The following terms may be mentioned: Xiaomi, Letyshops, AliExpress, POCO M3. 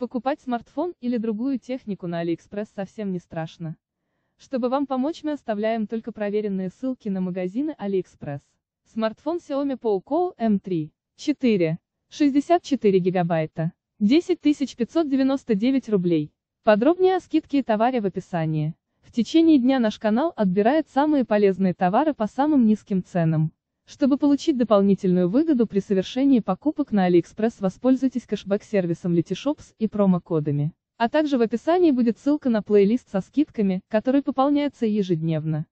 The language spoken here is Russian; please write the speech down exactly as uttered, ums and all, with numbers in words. Покупать смартфон или другую технику на AliExpress совсем не страшно. Чтобы вам помочь, мы оставляем только проверенные ссылки на магазины AliExpress. Смартфон Xiaomi Poco эм три, четыре, шестьдесят четыре гигабайта, десять тысяч пятьсот девяносто девять рублей. Подробнее о скидке и товаре в описании. В течение дня наш канал отбирает самые полезные товары по самым низким ценам. Чтобы получить дополнительную выгоду при совершении покупок на AliExpress, воспользуйтесь кэшбэк-сервисом Letyshops и промокодами. А также в описании будет ссылка на плейлист со скидками, который пополняется ежедневно.